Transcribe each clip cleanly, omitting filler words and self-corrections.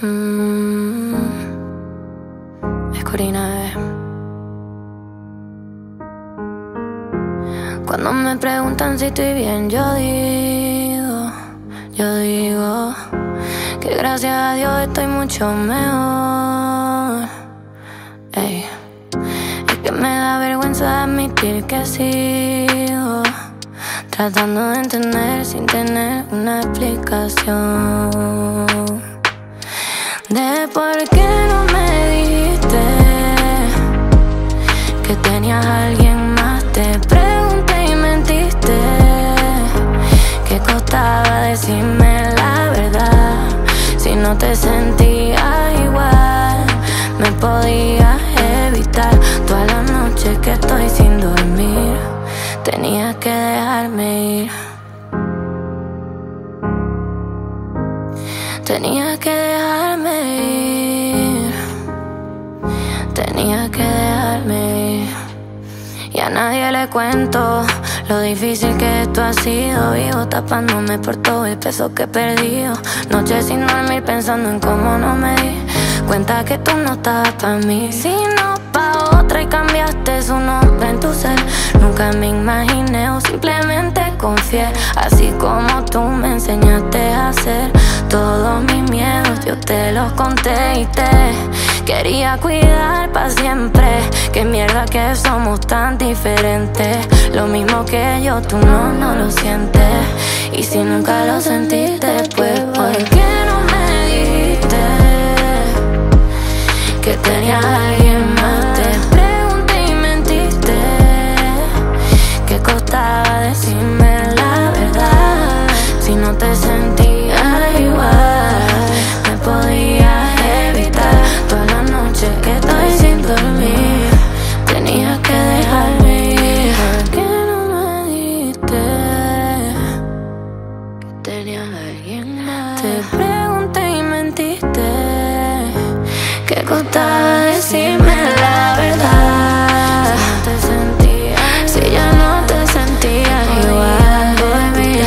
Es Corina, Cuando me preguntan si estoy bien, yo digo que gracias a Dios estoy mucho mejor. Ey. Es que me da vergüenza admitir que sigo tratando de entender sin tener una explicación de por qué no me dijiste que tenías a alguien más. Te pregunté y mentiste, que costaba decirme la verdad. Si no te sentías igual, me podías evitar. Toda la noche que estoy sin dormir, tenías que dejarme ir. Tenías que dejarme ir, tenías que dejarme ir. Y a nadie le cuento lo difícil que esto ha sido. Vivo tapándome por todo el peso que he perdido. Noches sin dormir pensando en cómo no me di cuenta que tú no estabas pa' mí, sino pa' otra, y cambiaste su nombre en tu ser. Nunca me imaginé o simplemente confié, así como tú me enseñaste a ser. Todos mis miedos yo te los conté y te quería cuidar pa' siempre. Qué mierda que somos tan diferentes. Lo mismo que yo, tú no lo sientes. Y si nunca lo sentiste, pues ¿por qué no me dijiste que tenías a alguien más? Te pregunté y mentiste, que costaba decirme la verdad. Si no te sentí te pregunté y mentiste, que costaba decirme la verdad. Si ya no te sentías igual, baby,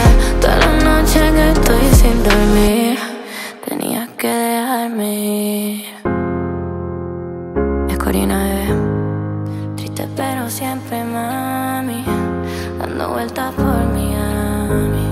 toda la noche que estoy sin dormir, tenías que dejarme ir. Es Corina, triste pero siempre mami, dando vueltas por Miami.